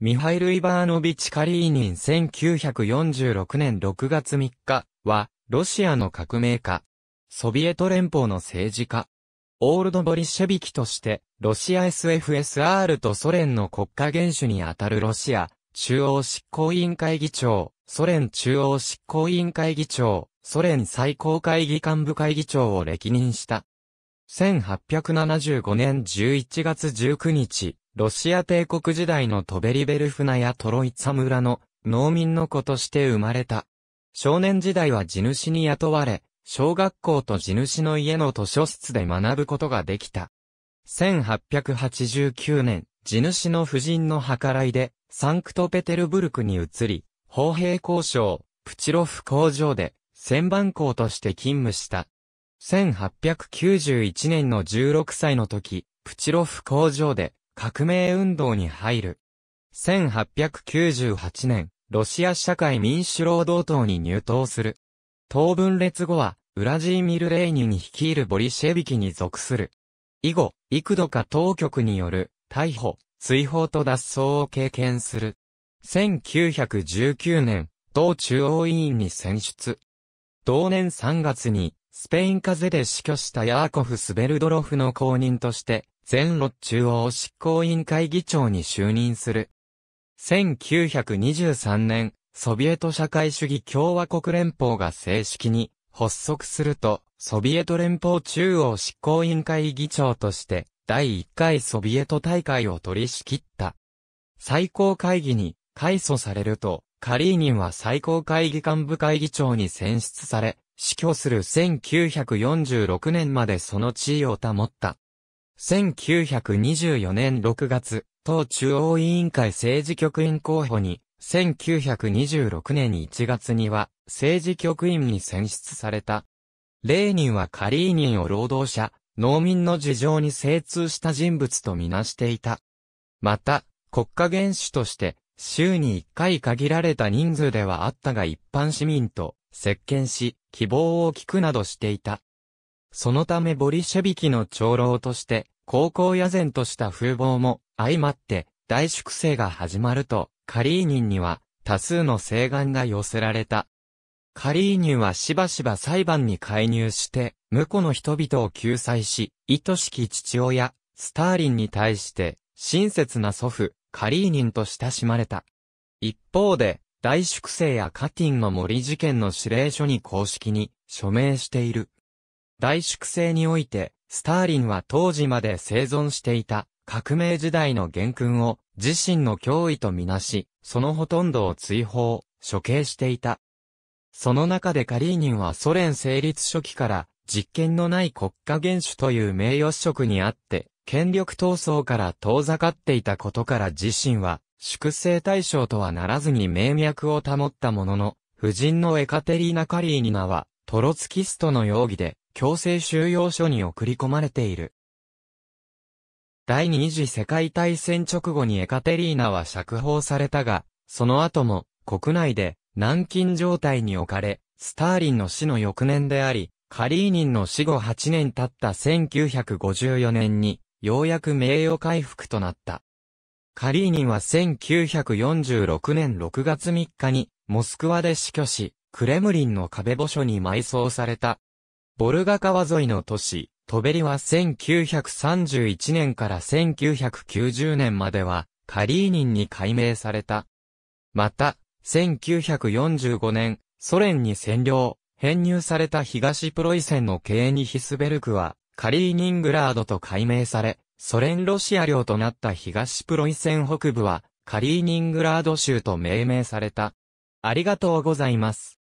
ミハイル・イバーノビチ・カリーニン1946年6月3日は、ロシアの革命家、ソビエト連邦の政治家、オールドボリシェビキとして、ロシア SFSR とソ連の国家元首にあたるロシア、中央執行委員会議長、ソ連中央執行委員会議長、ソ連最高会議幹部会議長を歴任した。1875年11月19日、ロシア帝国時代のトベリベルフナやトロイツァ村の農民の子として生まれた。少年時代は地主に雇われ、小学校と地主の家の図書室で学ぶことができた。1889年、地主の夫人の計らいで、サンクトペテルブルクに移り、砲兵工廠、プチロフ工場で、旋盤工として勤務した。1891年の16歳の時、プチロフ工場で、革命運動に入る。1898年、ロシア社会民主労働党に入党する。党分裂後は、ウラジーミル・レーニン率いるボリシェビキに属する。以後、幾度か当局による、逮捕、追放と脱走を経験する。1919年、党中央委員に選出。同年3月に、スペイン風邪で死去したヤーコフ・スベルドロフの後任として、全ロ中央執行委員会議長に就任する。1923年、ソビエト社会主義共和国連邦が正式に発足すると、ソビエト連邦中央執行委員会議長として、第1回ソビエト大会を取り仕切った。最高会議に改組されると、カリーニンは最高会議幹部会議長に選出され、死去する1946年までその地位を保った。1924年6月、党中央委員会政治局員候補に、1926年1月には政治局員に選出された。レーニンはカリーニンを労働者、農民の事情に精通した人物とみなしていた。また、国家元首として、週に1回限られた人数ではあったが一般市民と接見し、希望を聞くなどしていた。そのためボリシェビキの長老として、高校野然とした風貌も相まって大粛清が始まると、カリーニンには多数の請願が寄せられた。カリーニンはしばしば裁判に介入して、無辜の人々を救済し、愛しき父親、スターリンに対して、親切な祖父、カリーニンと親しまれた。一方で、大粛清やカティンの森事件の指令書に公式に署名している。大粛清において、スターリンは当時まで生存していた革命時代の元勲を自身の脅威とみなし、そのほとんどを追放、処刑していた。その中でカリーニンはソ連成立初期から実権のない国家元首という名誉職にあって、権力闘争から遠ざかっていたことから自身は粛清対象とはならずに名脈を保ったものの、夫人のエカテリーナ・カリーニナはトロツキストの容疑で、強制収容所に送り込まれている。第二次世界大戦直後にエカテリーナは釈放されたが、その後も国内で軟禁状態に置かれ、スターリンの死の翌年であり、カリーニンの死後8年経った1954年に、ようやく名誉回復となった。カリーニンは1946年6月3日に、モスクワで死去し、クレムリンの壁墓所に埋葬された。ボルガ川沿いの都市、トベリは1931年から1990年までは、カリーニンに改名された。また、1945年、ソ連に占領、編入された東プロイセンのケーニヒスベルクは、カリーニングラードと改名され、ソ連ロシア領となった東プロイセン北部は、カリーニングラード州と命名された。ありがとうございます。